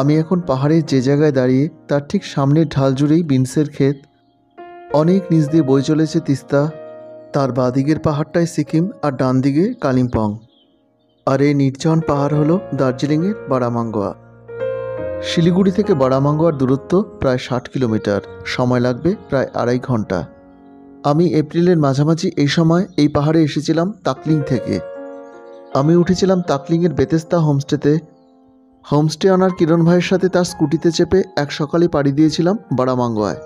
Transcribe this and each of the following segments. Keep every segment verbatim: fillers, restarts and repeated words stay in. আমি এখন পাহাড়ের যে জায়গায় দাঁড়িয়ে তার ঠিক সামনে ঢাল জুড়েই বিনসের ক্ষেত, অনেক নিচ দিয়ে বয়ে চলেছে তিস্তা। তার বাঁদিকের পাহাড়টাই সিকিম আর ডান দিকে কালিম্পং। আর এই নির্জন পাহাড় হলো দার্জিলিংয়ের বারা মাঙ্গোয়া। শিলিগুড়ি থেকে বারা মাঙ্গোয়ার দূরত্ব প্রায় ষাট কিলোমিটার, সময় লাগবে প্রায় আড়াই ঘন্টা। আমি এপ্রিলের মাঝামাঝি এই সময় এই পাহাড়ে এসেছিলাম তাকলিং থেকে। আমি উঠেছিলাম তাকলিংয়ের বেথেস্দা হোমস্টেতে। হোমস্টে অনার কিরণ ভাইয়ের সাথে তার স্কুটিতে চেপে এক সকালে পাড়ি দিয়েছিলাম বারা মাঙ্গোয়ায়।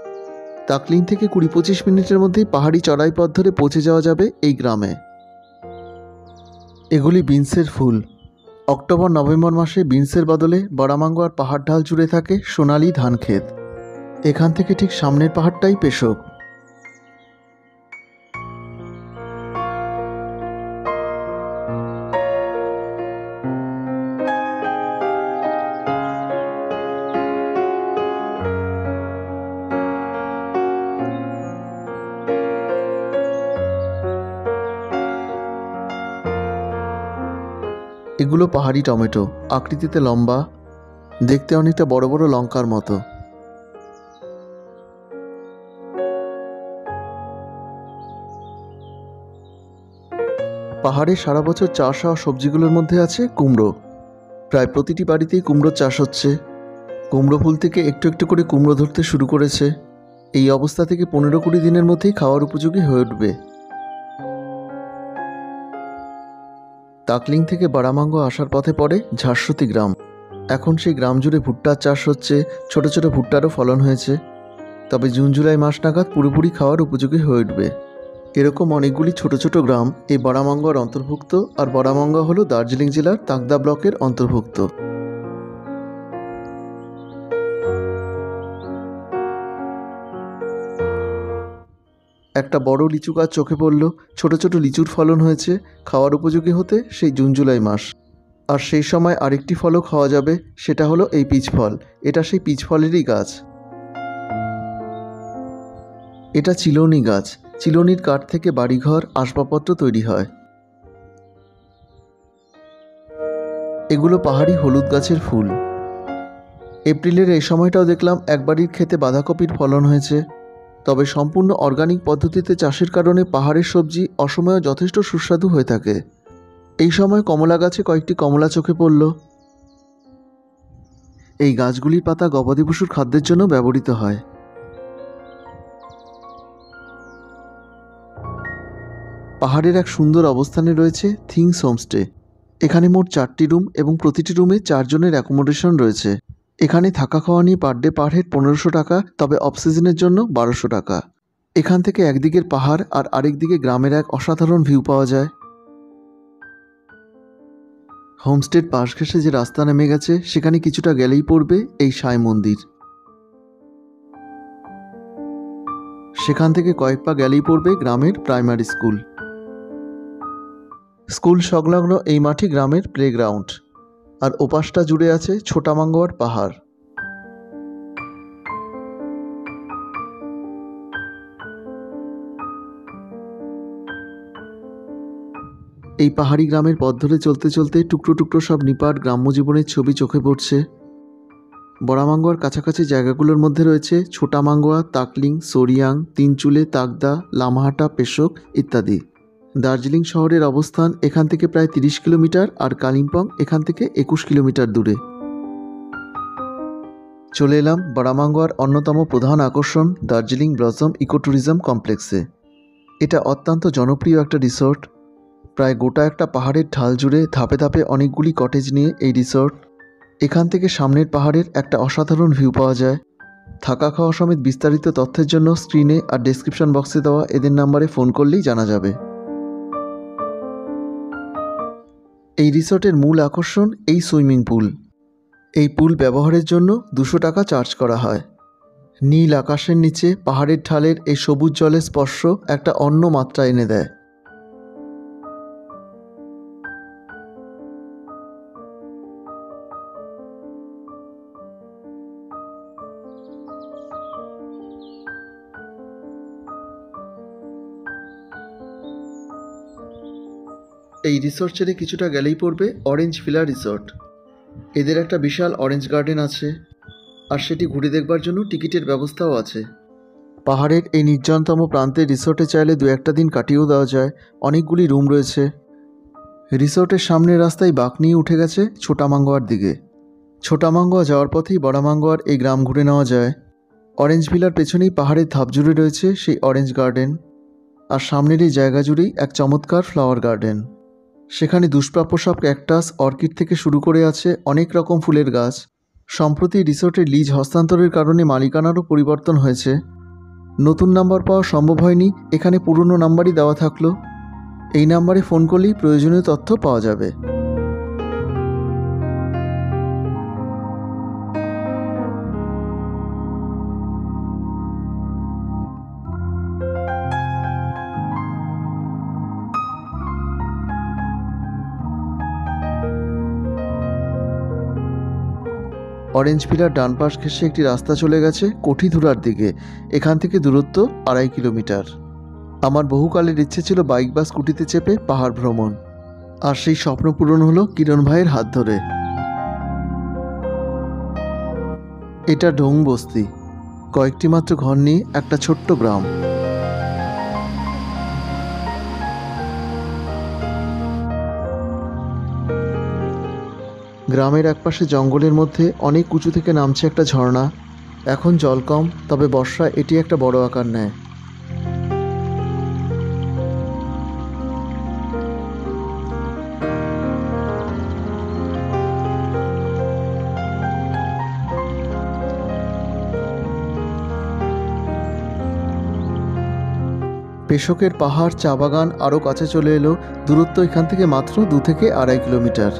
তাকলিং থেকে কুড়ি পঁচিশ মিনিটের মধ্যেই পাহাড়ি চড়াই পথ ধরে পৌঁছে যাওয়া যাবে এই গ্রামে। এগুলি বিনসের ফুল। অক্টোবর নভেম্বর মাসে বিনসের বদলে বারা মাঙ্গোয়ার পাহাড় ঢাল জুড়ে থাকে সোনালি ধানক্ষেত। এখান থেকে ঠিক সামনের পাহাড়টাই পেশোক। এগুলো পাহাড়ি টমেটো, আকৃতিতে লম্বা, দেখতে অনেকটা বড় বড় লঙ্কার মতো। পাহাড়ে সারা বছর চাষ হওয়া সবজিগুলোর মধ্যে আছে কুমড়ো। প্রায় প্রতিটি বাড়িতেই কুমড়ো চাষ হচ্ছে। কুমড়ো ফুল থেকে একটু একটু করে কুমড়ো ধরতে শুরু করেছে। এই অবস্থা থেকে পনেরো কুড়ি দিনের মধ্যেই খাওয়ার উপযোগী হয়ে উঠবে। তাকলিং থেকে বারা মাঙ্গোয়া আসার পথে পড়ে ঝাড়সুতি গ্রাম। এখন সেই গ্রাম জুড়ে ভুট্টার চাষ হচ্ছে, ছোট ছোট ভুট্টারও ফলন হয়েছে। তবে জুন জুলাই মাস নাগাদ পুরোপুরি খাওয়ার উপযোগী হয়ে উঠবে। এরকম অনেকগুলি ছোট ছোট গ্রাম এই বারা মাঙ্গোয়ার অন্তর্ভুক্ত। আর বারা মাঙ্গোয়া হল দার্জিলিং জেলার তাকদা ব্লকের অন্তর্ভুক্ত। একটা বড় লিচু গাছ চোখে পড়ল, ছোট ছোট লিচুর ফলন হয়েছে, খাওয়ার উপযোগী হতে সেই জুন জুলাই মাস। আর সেই সময় আরেকটি ফলও খাওয়া যাবে, সেটা হলো এই পিচ ফল। এটা সেই পিচ ফলেরই গাছ। এটা চিলনি গাছ। চিলনির কাঠ থেকে বাড়িঘর, আসবাবপত্র তৈরি হয়। এগুলো পাহাড়ি হলুদ গাছের ফুল। এপ্রিলের এই সময়টাও দেখলাম এক বাড়ির ক্ষেতে বাঁধাকপির ফলন হয়েছে। তবে সম্পূর্ণ অর্গানিক পদ্ধতিতে চাষের কারণে পাহাড়ের সবজি অসময়ে যথেষ্ট সুস্বাদু হয়ে থাকে। এই সময় কমলা গাছে কয়েকটি কমলা চোখে পড়ল। এই গাছগুলির পাতা গবাদি পশুর খাদ্যের জন্য ব্যবহৃত হয়। পাহাড়ের এক সুন্দর অবস্থানে রয়েছে থিংস হোমস্টে। এখানে মোট চারটি রুম এবং প্রতিটি রুমে চারজনের অ্যাকোমোডেশন রয়েছে। এখানে থাকা খাওয়া নিয়ে পার ডে পার হেড পনেরোশো টাকা, তবে অফসিজনের জন্য বারোশো টাকা। এখান থেকে একদিকের পাহাড় আর আরেক দিকে গ্রামের এক অসাধারণ ভিউ পাওয়া যায়। হোমস্টের পাশ ঘেঁষে যে রাস্তা নেমে গেছে, সেখানে কিছুটা গেলেই পড়বে এই সাই মন্দির। সেখান থেকে কয়েক পা গেলেই পড়বে গ্রামের প্রাইমারি স্কুল। স্কুল সংলগ্ন এই মাঠে গ্রামের প্লেগ্রাউন্ড। আর ওপাশটা জুড়ে আছে ছোটা মাঙ্গোয়ার পাহাড়। এই পাহাড়ি গ্রামের পথ ধরে চলতে চলতে টুকরো টুকরো সব নিপাট গ্রাম্য জীবনের ছবি চোখে পড়ছে। বারা মাঙ্গোয়ার কাছাকাছি জায়গাগুলোর মধ্যে রয়েছে ছোটা মাঙ্গোয়া, তাকলিং, সোরিয়াং, তিনচুলে, তাকদা, লামাহাটা, পেশোক ইত্যাদি। দার্জিলিং শহরের অবস্থান এখান থেকে প্রায় তিরিশ কিলোমিটার আর কালিম্পং এখান থেকে একুশ কিলোমিটার দূরে। চলে এলাম বারা মাঙ্গোয়ার অন্যতম প্রধান আকর্ষণ দার্জিলিং ব্লসম ইকো ট্যুরিজম কমপ্লেক্সে। এটা অত্যন্ত জনপ্রিয় একটা রিসোর্ট। প্রায় গোটা একটা পাহাড়ের ঢাল জুড়ে ধাপে ধাপে অনেকগুলি কটেজ নিয়ে এই রিসোর্ট। এখান থেকে সামনের পাহাড়ের একটা অসাধারণ ভিউ পাওয়া যায়। থাকা খাওয়া সমেত বিস্তারিত তথ্যের জন্য স্ক্রিনে আর ডেসক্রিপশন বক্সে দেওয়া এদের নাম্বারে ফোন করলেই জানা যাবে। এই রিসোর্টের মূল আকর্ষণ এই সুইমিং পুল। এই পুল ব্যবহারের জন্য দুশো টাকা চার্জ করা হয়। নীল আকাশের নিচে পাহাড়ের ঢালের এই সবুজ জলের স্পর্শ একটা অন্য মাত্রা এনে দেয়। এই রিসোর্ট ছেড়ে কিছুটা গেলেই পড়বে অরেঞ্জ ভিলা রিসর্ট। এদের একটা বিশাল অরেঞ্জ গার্ডেন আছে, আর সেটি ঘুরে দেখবার জন্য টিকিটের ব্যবস্থাও আছে। পাহাড়ের এই নির্জনতম প্রান্তে রিসোর্টে চাইলে দু একটা দিন কাটিয়েও দেওয়া যায়। অনেকগুলি রুম রয়েছে। রিসোর্টের সামনের রাস্তায় বাঁক নিয়ে উঠে গেছে ছোটা মাঙ্গোয়ার দিকে। ছোটা মাঙ্গোয়া যাওয়ার পথেই বড়া মাঙ্গোয়ার এই গ্রাম ঘুরে নেওয়া যায়। অরেঞ্জ ভিলার পেছনেই পাহাড়ের ধাপ জুড়ে রয়েছে সেই অরেঞ্জ গার্ডেন, আর সামনের এই জায়গা জুড়েই এক চমৎকার ফ্লাওয়ার গার্ডেন। সেখানে দুষ্প্রাপ্য সব ক্যাকটাস, অর্কিড থেকে শুরু করে আছে অনেক রকম ফুলের গাছ। সম্প্রতি রিসোর্টের লিজ হস্তান্তরের কারণে মালিকানারও পরিবর্তন হয়েছে। নতুন নাম্বার পাওয়া সম্ভব হয়নি, এখানে পুরনো নাম্বারই দেওয়া থাকলো। এই নাম্বারে ফোন করলেই প্রয়োজনীয় তথ্য পাওয়া যাবে। অরেঞ্জ ভিলার ডান পাশ ঘেঁষে একটি রাস্তা চলে গেছে কোঠিধুরার দিকে। এখান থেকে দূরত্ব আড়াই কিলোমিটার। আমার বহুকালের ইচ্ছে ছিল বাইক বা স্কুটিতে চেপে পাহাড় ভ্রমণ, আর সেই স্বপ্ন পূরণ হলো কিরণ ভাইয়ের হাত ধরে। এটা ঢং বস্তি, কয়েকটি মাত্র ঘর নিয়ে একটা ছোট্ট গ্রাম। গ্রামের একপাশে জঙ্গলের মধ্যে অনেক উঁচু থেকে নামছে একটা ঝর্ণা। এখন জল কম, তবে বর্ষায় এটি একটা বড় আকার নেয়। পেশকের পাহাড়, চা বাগান আরও কাছে চলে এলো। দূরত্ব এখান থেকে মাত্র দু থেকে আড়াই কিলোমিটার।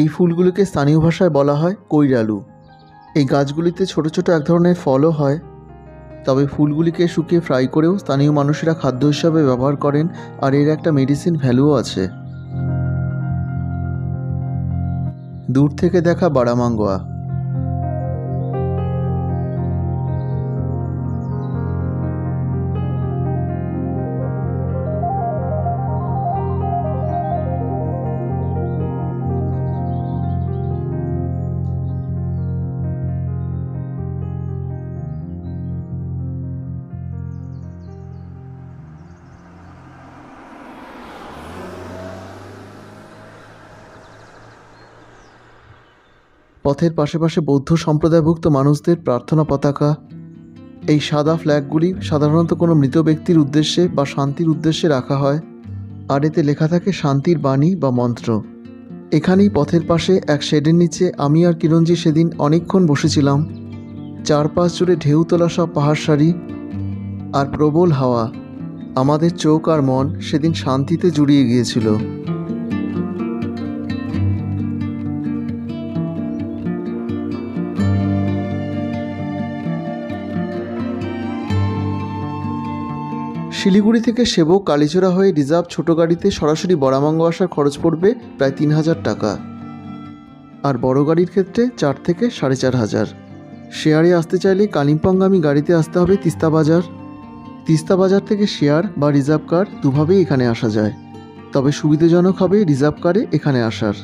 এই ফুলগুলিকে স্থানীয় ভাষায় বলা হয় কৈরালু। এই গাছগুলিতে ছোট ছোট এক ধরনের ফলও হয়, তবে ফুলগুলিকে শুকিয়ে ফ্রাই করেও স্থানীয় মানুষেরা খাদ্য হিসাবে ব্যবহার করেন, আর এর একটা মেডিসিন ভ্যালুও আছে। দূর থেকে দেখা বারা মাঙ্গোয়া। পথের পাশে পাশে বৌদ্ধ সম্প্রদায়ভুক্ত মানুষদের প্রার্থনা পতাকা। এই সাদা ফ্ল্যাগগুলি সাধারণত কোনো মৃত ব্যক্তির উদ্দেশ্যে বা শান্তির উদ্দেশ্যে রাখা হয়, আর এতে লেখা থাকে শান্তির বাণী বা মন্ত্র। এখানেই পথের পাশে এক শেডের নিচে আমি আর কিরণজি সেদিন অনেকক্ষণ বসেছিলাম। চারপাশ জুড়ে ঢেউ তোলা সব পাহাড় সারি আর প্রবল হাওয়া। আমাদের চোখ আর মন সেদিন শান্তিতে জুড়িয়ে গিয়েছিল। শিলিগুড়ি থেকে সেবক কালীচোরা হয়ে রিজার্ভ ছোট গাড়িতে সরাসরি বরা মাঙ্গোয়া আসার খরচ পড়বে প্রায় তিন হাজার টাকা, আর বড় গাড়ির ক্ষেত্রে চার থেকে সাড়ে চার হাজার। শেয়ারে আসতে চাইলে কালিম্পংগামী গাড়িতে আসতে হবে তিস্তা বাজার। তিস্তা বাজার থেকে শেয়ার বা রিজার্ভ কার দুভাবেই এখানে আসা যায়, তবে সুবিধাজনক হবে রিজার্ভ কারে এখানে আসার।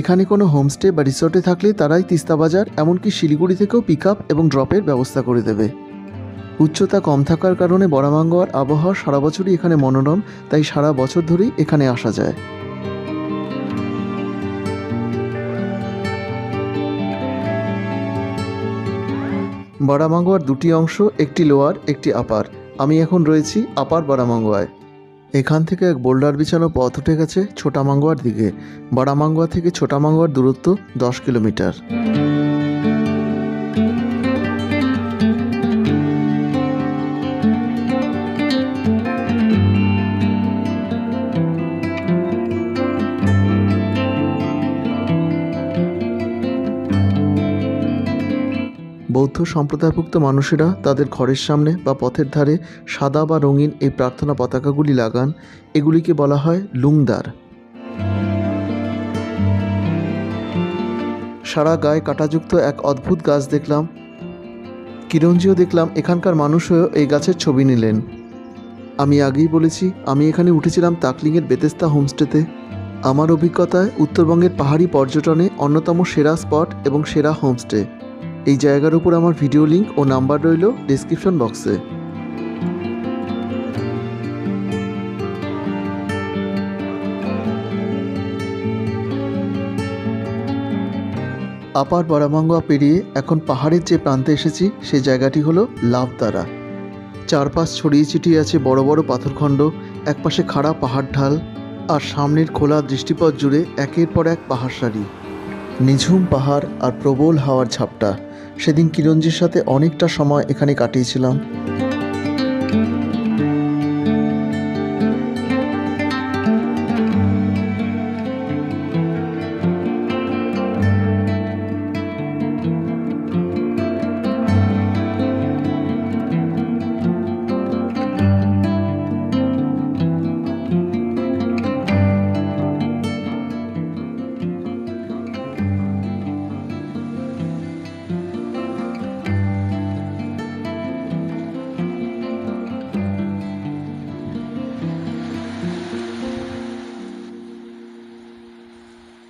এখানে কোনো হোমস্টে বা রিসর্টে থাকলে তারাই তিস্তা বাজার এমনকি শিলিগুড়ি থেকেও পিক আপ এবং ড্রপের ব্যবস্থা করে দেবে। উচ্চতা কম থাকার কারণে বরা মাঙ্গোয়ার আবহাওয়া সারা বছরই এখানে মনোরম, তাই সারা বছর ধরেই এখানে আসা যায়। বরা মাঙ্গোয়ার দুটি অংশ, একটি লোয়ার একটি আপার। আমি এখন রয়েছি আপার বরা মাঙ্গোয়ায়। এখান থেকে এক বোল্ডার বিছানো পথ উঠে গেছে ছোটা মাঙ্গোয়ার দিকে। বরা মাঙ্গোয়া থেকে ছোটা মাঙ্গোয়ার দূরত্ব দশ কিলোমিটার। বৌদ্ধ সম্প্রদায়ভুক্ত মানুষেরা তাদের ঘরের সামনে বা পথের ধারে সাদা বা রঙিন এই প্রার্থনা পতাকাগুলি লাগান। এগুলিকে বলা হয় লুংদার। সারা গায়ে কাঁটাযুক্ত এক অদ্ভুত গাছ দেখলাম। কিরঞ্জিও দেখলাম এখানকার মানুষও এই গাছের ছবি নিলেন। আমি আগেই বলেছি আমি এখানে উঠেছিলাম তাকলিংয়ের বেথেস্দা হোমস্টেতে। আমার অভিজ্ঞতায় উত্তরবঙ্গের পাহাড়ি পর্যটনে অন্যতম সেরা স্পট এবং সেরা হোমস্টে। এই জায়গার উপর আমার ভিডিও লিঙ্ক ও নাম্বার রইল ডেসক্রিপশন বক্সে। আপার বারা মাঙ্গোয়া পেরিয়ে এখন পাহাড়ের যে প্রান্তে এসেছি সে জায়গাটি হলো লাভদারা। চারপাশ ছড়িয়ে ছিটিয়ে আছে বড় বড় পাথরখণ্ড, একপাশে খাড়া পাহাড় ঢাল, আর সামনের খোলা দৃষ্টিপথ জুড়ে একের পর এক পাহাড় সারি, নিঝুম পাহাড় আর প্রবল হাওয়ার ঝাপটা। সেদিন কিরঞ্জির সাথে অনেকটা সময় এখানে কাটিয়েছিলাম।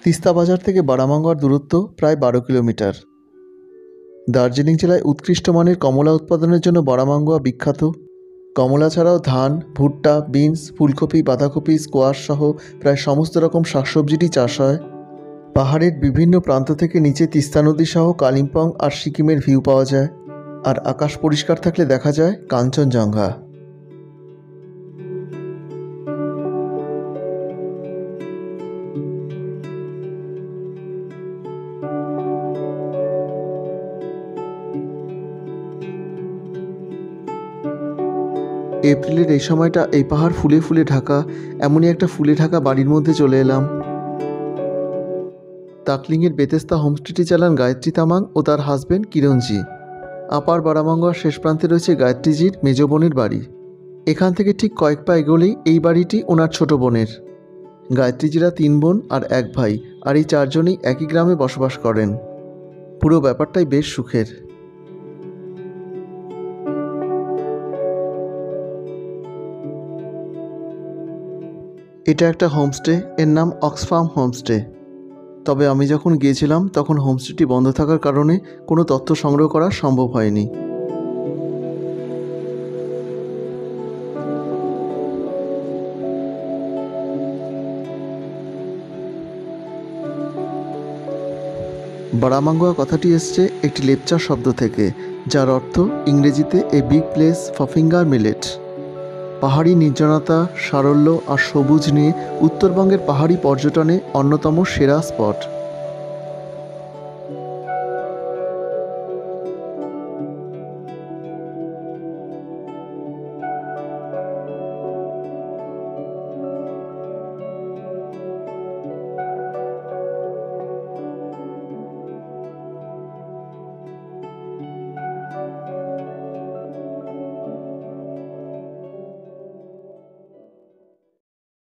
তিস্তা বাজার থেকে বারা মাঙ্গোয়ার দূরত্ব প্রায় বারো কিলোমিটার। দার্জিলিং জেলায় উৎকৃষ্ট মানের কমলা উৎপাদনের জন্য বারা মাঙ্গোয়া বিখ্যাত। কমলা ছাড়াও ধান, ভুট্টা, বিনস, ফুলকপি, বাঁধাকপি, স্কোয়াশ সহ প্রায় সমস্ত রকম শাকসবজিটি চাষ হয়। পাহাড়ের বিভিন্ন প্রান্ত থেকে নিচে তিস্তা নদী সহ কালিম্পং আর সিকিমের ভিউ পাওয়া যায়, আর আকাশ পরিষ্কার থাকলে দেখা যায় কাঞ্চনজঙ্ঘা। এপ্রিলের এই সময়টা এই পাহাড় ফুলে ফুলে ঢাকা। এমনই একটা ফুলে ঢাকা বাড়ির মধ্যে চলে এলাম। তাকলিংয়ের বেথেস্দা হোমস্টেটি চালান গায়ত্রি তামাং ও তার হাজব্যান্ড কিরঞ্জি। আপার বারা মাঙ্গোয়ার শেষ প্রান্তে রয়েছে গায়ত্রিজির মেজ বোনের বাড়ি। এখান থেকে ঠিক কয়েক পা এগোলেই এই বাড়িটি ওনার ছোট বোনের। গায়ত্রিজিরা তিন বোন আর এক ভাই, আর এই চারজনই একই গ্রামে বসবাস করেন। পুরো ব্যাপারটাই বেশ সুখের। এটা একটা হোমস্টে, এর নাম অক্সফার্ম হোমস্টে। তবে আমি যখন গিয়েছিলাম তখন হোমস্টেটি বন্ধ থাকার কারণে কোনো তথ্য সংগ্রহ করা সম্ভব হয়নি। বারা মাঙ্গোয়া কথাটি এসছে একটি লেপচা শব্দ থেকে, যার অর্থ ইংরেজিতে a big place for finger millet. পাহাড়ি নির্জনতা, সারল্য আর সবুজ নিয়ে উত্তরবঙ্গের পাহাড়ি পর্যটনে অন্যতম সেরা স্পট।